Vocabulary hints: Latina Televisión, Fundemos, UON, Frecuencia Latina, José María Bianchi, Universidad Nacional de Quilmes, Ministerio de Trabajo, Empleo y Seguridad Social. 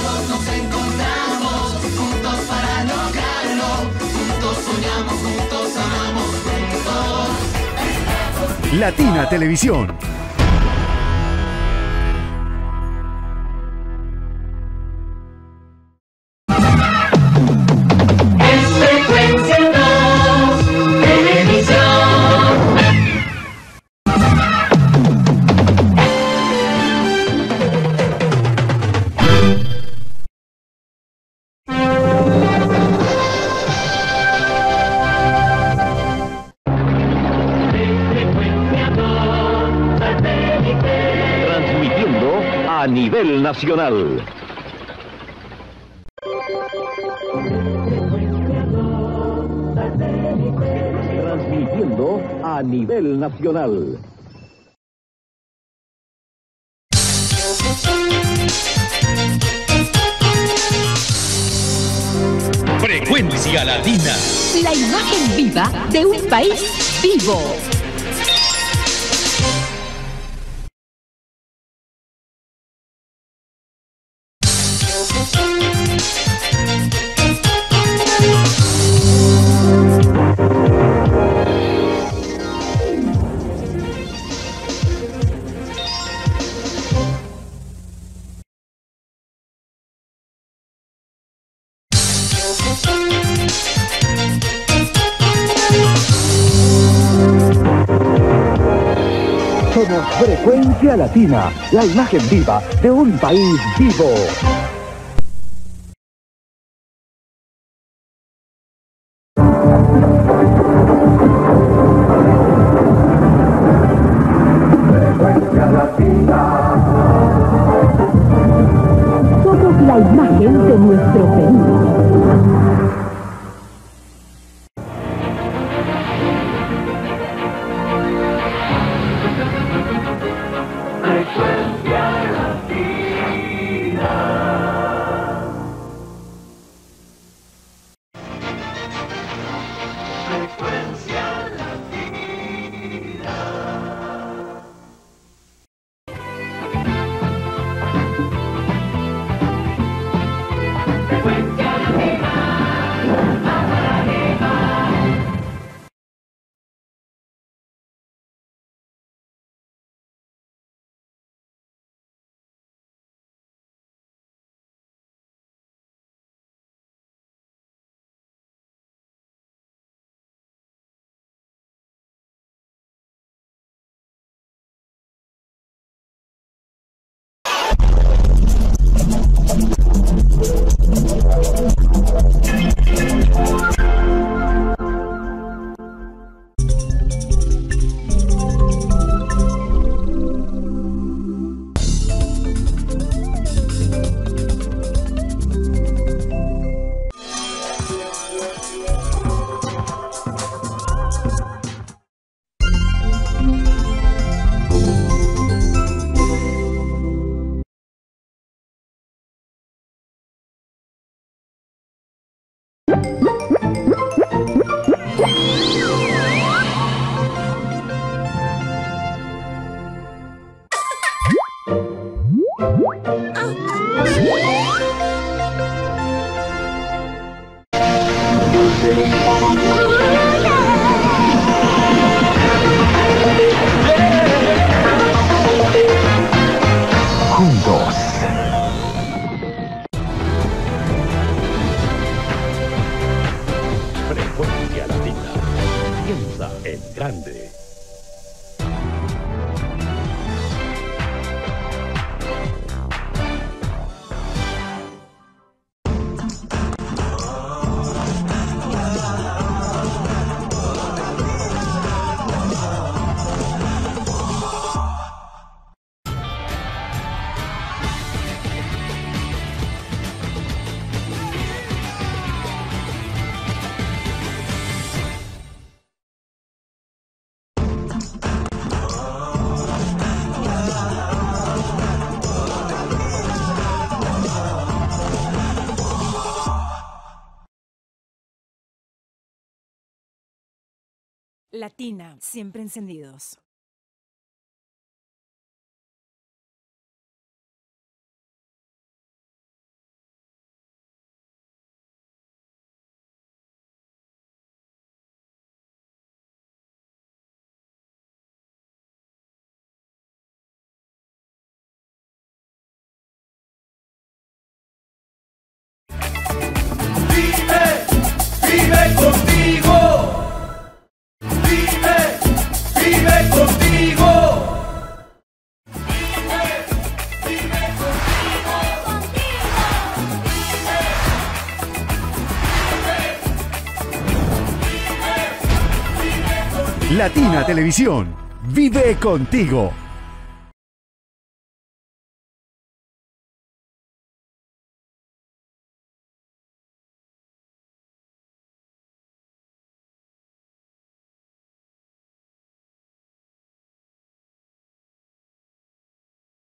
Todos nos encontramos, juntos para lograrlo. Juntos soñamos, juntos amamos, juntos. Latina Televisión. Nacional. Transmitiendo a nivel nacional. Frecuencia Latina. La imagen viva de un país vivo. Somos Frecuencia Latina, la imagen viva de un país vivo. Somos la imagen de nuestro país. Latina, siempre encendidos. Latina Televisión vive contigo.